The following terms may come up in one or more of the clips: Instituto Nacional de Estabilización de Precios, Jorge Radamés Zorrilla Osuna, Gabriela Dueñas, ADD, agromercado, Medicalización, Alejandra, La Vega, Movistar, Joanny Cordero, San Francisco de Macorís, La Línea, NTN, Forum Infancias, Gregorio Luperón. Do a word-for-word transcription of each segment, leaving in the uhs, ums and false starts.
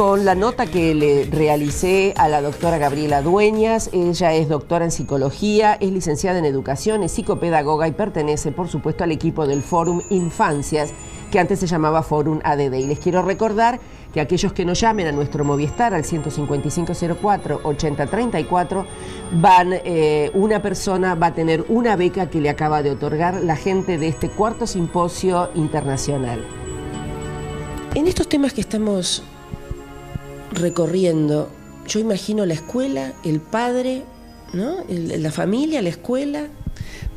con la nota que le realicé a la doctora Gabriela Dueñas. Ella es doctora en psicología, es licenciada en educación, es psicopedagoga y pertenece, por supuesto, al equipo del Forum Infancias, que antes se llamaba Forum A D D. Y les quiero recordar que aquellos que nos llamen a nuestro Movistar al uno cinco cinco cero cuatro, ocho cero tres cuatro van, eh, una persona va a tener una beca que le acaba de otorgar la gente de este cuarto simposio internacional. En estos temas que estamos recorriendo, yo imagino la escuela, el padre, ¿no? La familia, la escuela.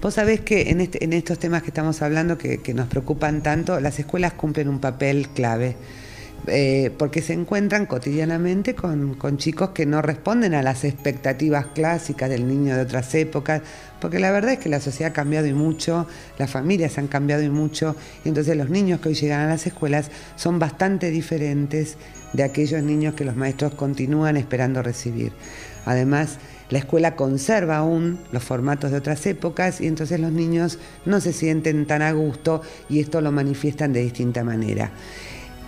Vos sabés que en, este, en estos temas que estamos hablando, que, que nos preocupan tanto, las escuelas cumplen un papel clave, eh, porque se encuentran cotidianamente con, con chicos que no responden a las expectativas clásicas del niño de otras épocas, porque la verdad es que la sociedad ha cambiado y mucho, las familias han cambiado y mucho, y entonces los niños que hoy llegan a las escuelas son bastante diferentes de aquellos niños que los maestros continúan esperando recibir. Además, la escuela conserva aún los formatos de otras épocas y entonces los niños no se sienten tan a gusto y esto lo manifiestan de distinta manera.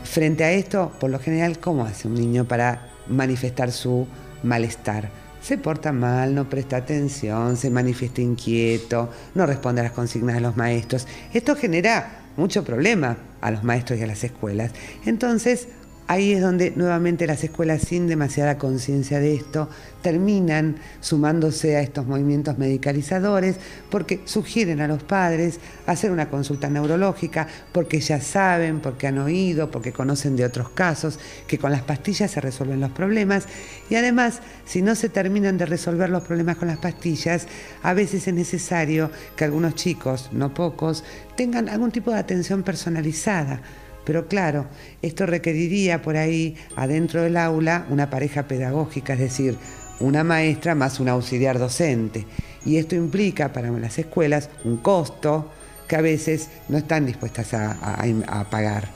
Frente a esto, por lo general, ¿cómo hace un niño para manifestar su malestar? Se porta mal, no presta atención, se manifiesta inquieto, no responde a las consignas de los maestros. Esto genera mucho problema a los maestros y a las escuelas. Entonces, ahí es donde nuevamente las escuelas, sin demasiada conciencia de esto, terminan sumándose a estos movimientos medicalizadores porque sugieren a los padres hacer una consulta neurológica porque ya saben, porque han oído, porque conocen de otros casos, que con las pastillas se resuelven los problemas. Y además, si no se terminan de resolver los problemas con las pastillas, a veces es necesario que algunos chicos, no pocos, tengan algún tipo de atención personalizada. Pero claro, esto requeriría por ahí, adentro del aula, una pareja pedagógica, es decir, una maestra más un auxiliar docente. Y esto implica para las escuelas un costo que a veces no están dispuestas a, a, a pagar.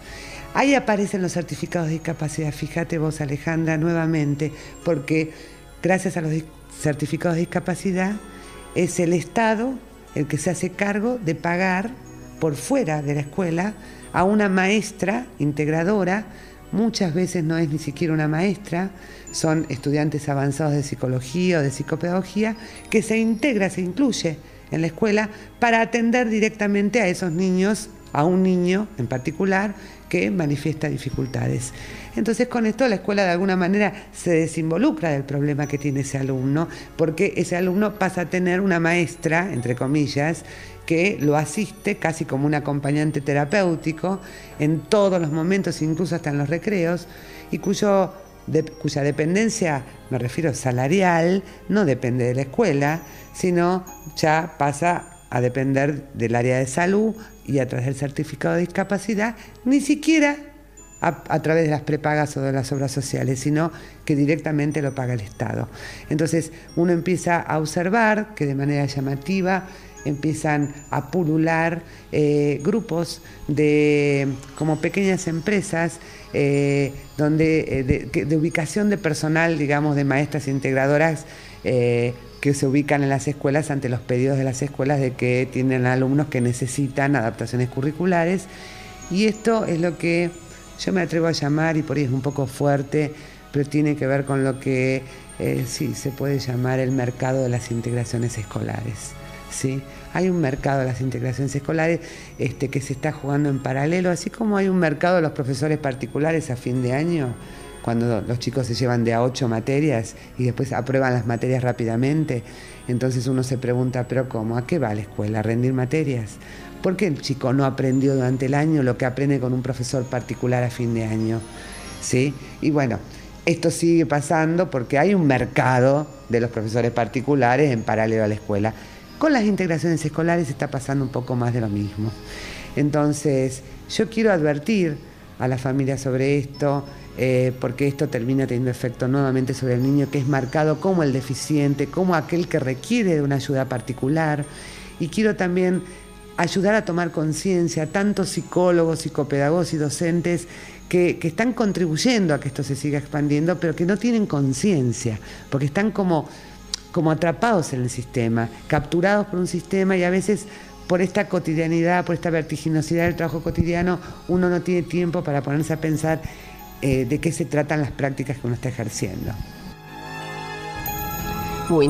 Ahí aparecen los certificados de discapacidad, fíjate vos, Alejandra, nuevamente, porque gracias a los certificados de discapacidad es el Estado el que se hace cargo de pagar por fuera de la escuela a una maestra integradora. Muchas veces no es ni siquiera una maestra, son estudiantes avanzados de psicología o de psicopedagogía que se integra, se incluye en la escuela para atender directamente a esos niños, a un niño en particular que manifiesta dificultades. Entonces, con esto la escuela de alguna manera se desinvolucra del problema que tiene ese alumno, porque ese alumno pasa a tener una maestra, entre comillas, que lo asiste casi como un acompañante terapéutico en todos los momentos, incluso hasta en los recreos, y cuyo, de, cuya dependencia, me refiero salarial, no depende de la escuela, sino ya pasa a depender del área de salud y a través del certificado de discapacidad, ni siquiera a, a través de las prepagas o de las obras sociales, sino que directamente lo paga el Estado. Entonces uno empieza a observar que de manera llamativa empiezan a pulular eh, grupos de como pequeñas empresas eh, donde, eh, de, de ubicación de personal, digamos, de maestras integradoras eh, que se ubican en las escuelas ante los pedidos de las escuelas de que tienen alumnos que necesitan adaptaciones curriculares. Y esto es lo que yo me atrevo a llamar, y por ahí es un poco fuerte, pero tiene que ver con lo que eh, sí se puede llamar el mercado de las integraciones escolares. Sí, hay un mercado de las integraciones escolares este, que se está jugando en paralelo, así como hay un mercado de los profesores particulares a fin de año, cuando los chicos se llevan de a ocho materias y después aprueban las materias rápidamente. Entonces uno se pregunta, ¿pero cómo? ¿A qué va la escuela? ¿A rendir materias? ¿Por qué el chico no aprendió durante el año lo que aprende con un profesor particular a fin de año? ¿Sí? Y bueno, esto sigue pasando porque hay un mercado de los profesores particulares en paralelo a la escuela. Con las integraciones escolares está pasando un poco más de lo mismo. Entonces, yo quiero advertir a la familia sobre esto, eh, porque esto termina teniendo efecto nuevamente sobre el niño, que es marcado como el deficiente, como aquel que requiere de una ayuda particular. Y quiero también ayudar a tomar conciencia a tantos psicólogos, psicopedagogos y docentes que, que están contribuyendo a que esto se siga expandiendo, pero que no tienen conciencia, porque están como... como atrapados en el sistema, capturados por un sistema, y a veces por esta cotidianidad, por esta vertiginosidad del trabajo cotidiano, uno no tiene tiempo para ponerse a pensar eh, de qué se tratan las prácticas que uno está ejerciendo. Muy interesante.